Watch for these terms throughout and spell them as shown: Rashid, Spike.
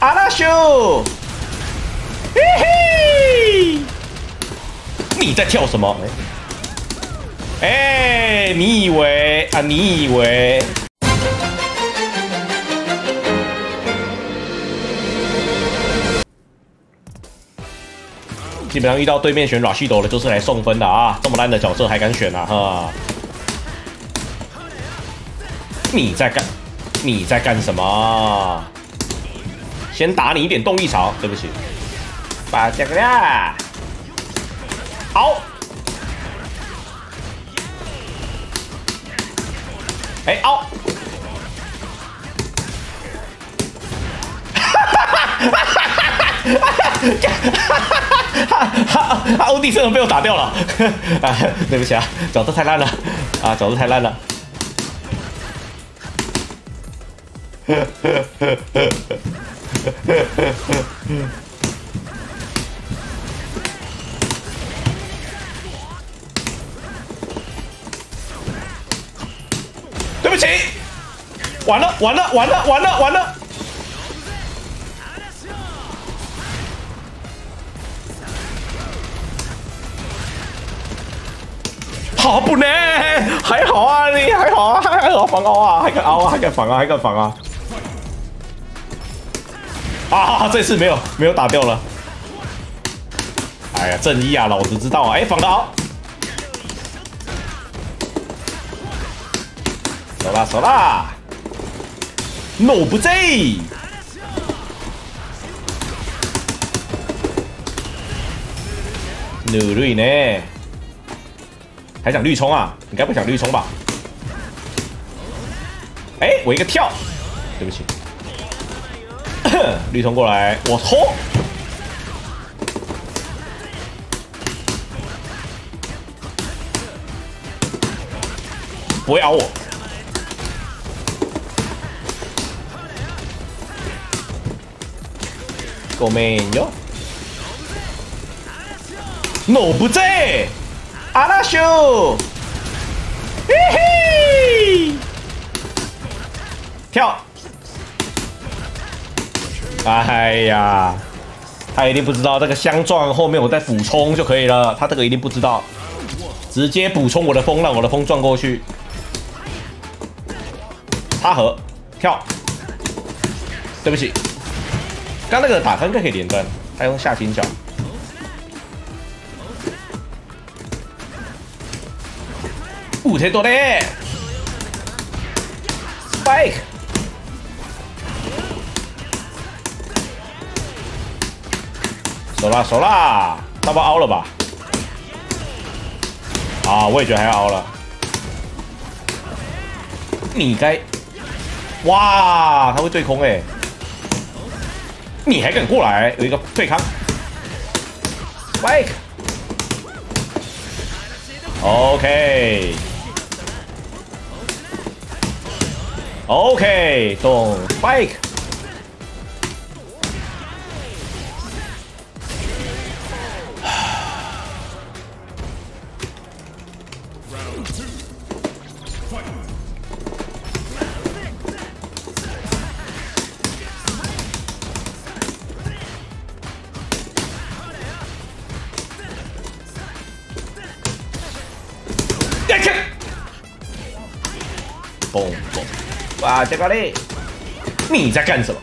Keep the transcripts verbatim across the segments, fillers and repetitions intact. Arashu， 嘿嘿，你在跳什么？哎、欸，你以为啊？你以为？ 基本上遇到对面选 Rashido 了，就是来送分的啊！这么烂的角色还敢选啊？哈！你在干，你在干什么？先打你一点动力槽，对不起。把这个呀，好。哎、欸，好。哈哈哈哈哈哈！ 哈哈，欧弟真的被我打掉了啊！对不起啊，角色太烂了啊，角色太烂了。对不起，完了完了完了完了完了。 好不呢？还好啊，你还好啊，还好防凹啊，还敢凹啊，还敢防啊，还敢防啊！啊，这次没有没有打掉了。哎呀，正义啊，老子知道啊！哎，防个凹，走啦走啦 ，no 不贼。 努力呢。 还想绿冲啊？你该不想绿冲吧？哎、欸，我一个跳，对不起，绿冲过来，我拖。不会咬我。ごめんよ。No不在。 阿拉修，嘿嘿，跳！哎呀，他一定不知道这个相撞后面我再补充就可以了，他这个一定不知道，直接补充我的风，让我的风撞过去。插合，跳！对不起，刚那个打三个可以连断，他用下心脚。 五千多嘞 ，Spike， 手啦手啦，差不多凹了吧？啊，我也觉得还要凹了。你该，哇，他会对空哎、欸，你还敢过来？有一个对抗 ，Spike，OK。 OK， 动 Spike， 嘣嘣。 哇，这个嘞！你在干什么？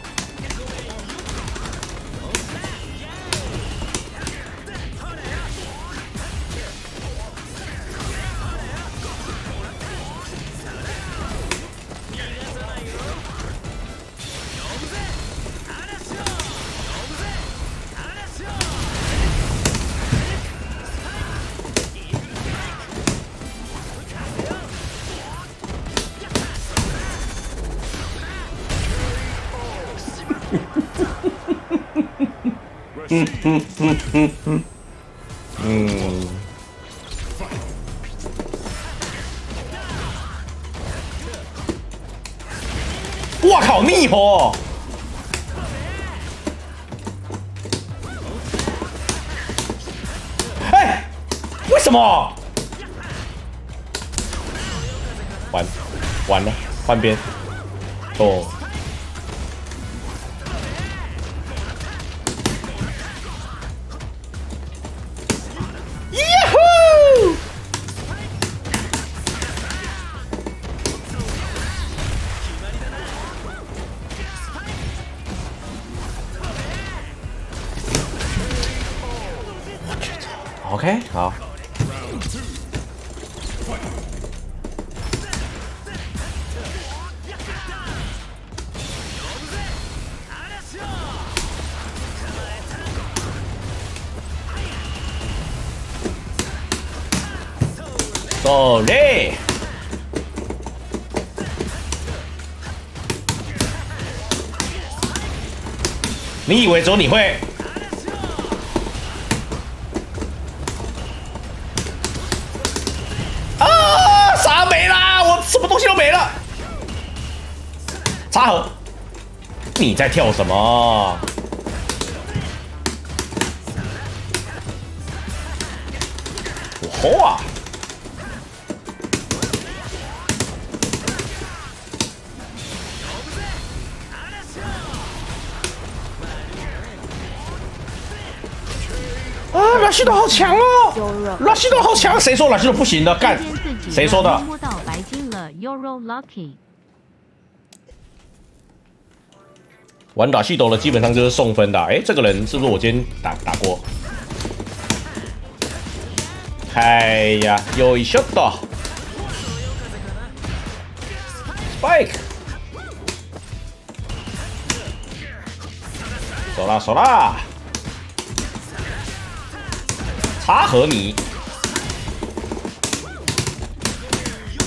嗯嗯嗯嗯嗯嗯，我靠，逆火！哎，为什么？完，完了，换边。哦。耶呼！我去操 ！OK， 好。 Sorry， 你以为只有你会？啊！啥没啦？我什么东西都没了。插盒，你在跳什么？ 哇！ 啊，拉希德好强哦！拉希德好强，谁说拉希德不行的？干，谁说的？玩拉希德的基本上就是送分的。哎，这个人是不是我今天打打过？哎呀，有一秀的 ，Spike， 走啦走啦！ 他和你，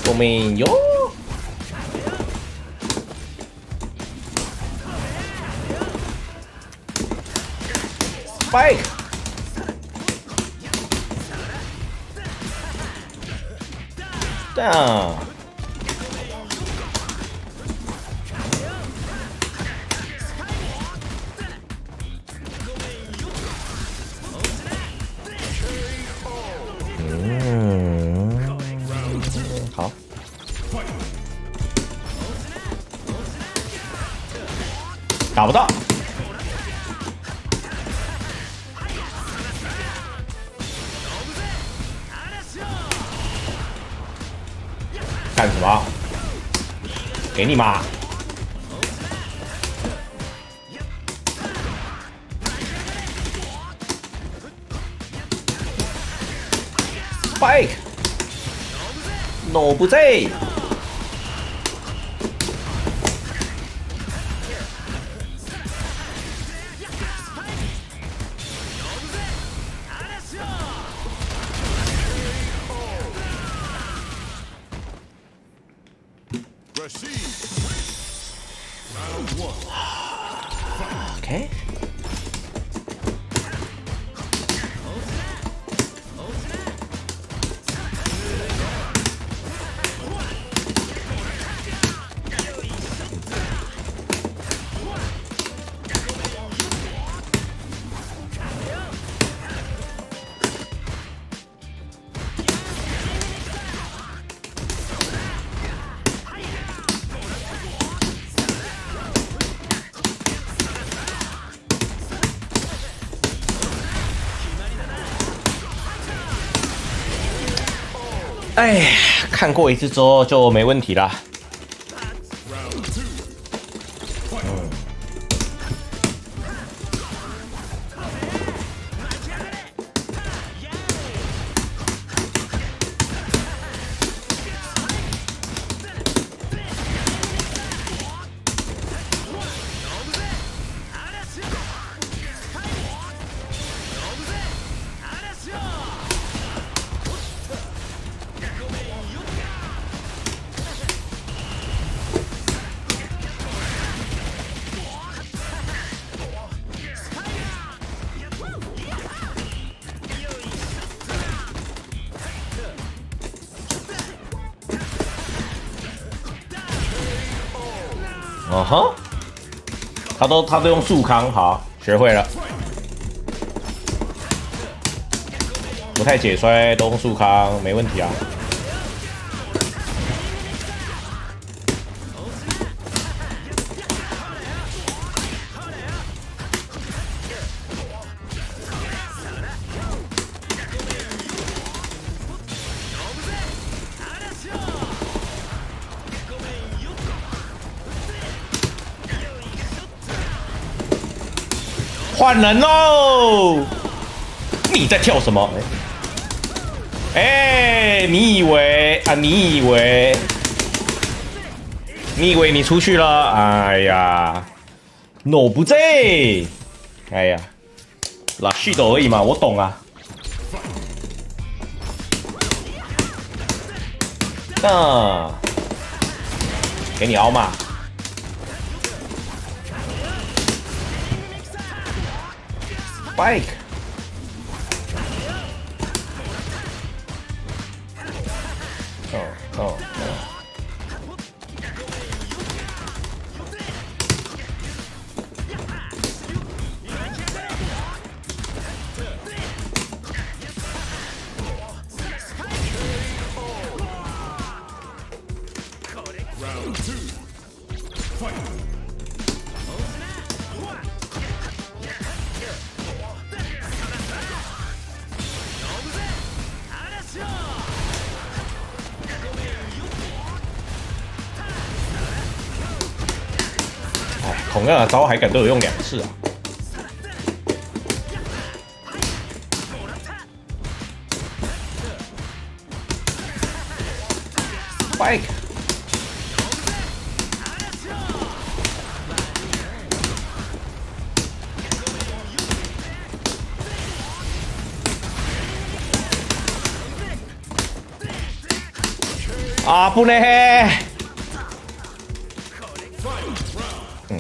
我们有Spike， down， 好，打不到。干什么？给你妈！Spike。 我不在。OK。 哎，看过一次之后就没问题啦。嗯、哦哼， uh huh? 他都他都用速康，好，学会了。不太解摔都用速康，没问题啊。换人喽！你在跳什么？哎、欸，你以为啊？你以为？你以为你出去了？哎呀 ，no 不在。哎呀，拉絮斗而已嘛，我懂啊。 那给你熬嘛！Spike， 哦哦哎，同样的招还敢对我用两次啊！ Spike， 啊不呢！嗯，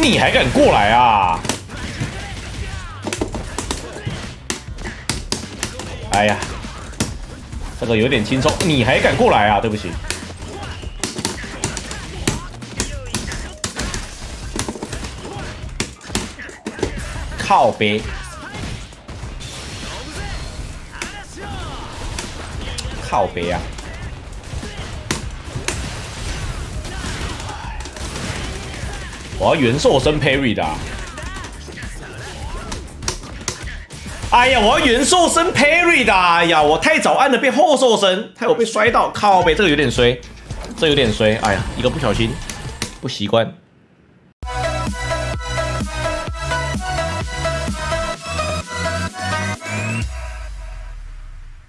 你还敢过来啊？哎呀，这个有点轻松，你还敢过来啊？对不起。 靠背，靠背啊！我要元兽身 parry 的、啊。哎呀，我要元兽身 parry 的、啊。哎呀，我太早按了，被后兽身，害我被摔到靠背，这个有点衰，这個、有点衰。哎呀，一个不小心，不习惯。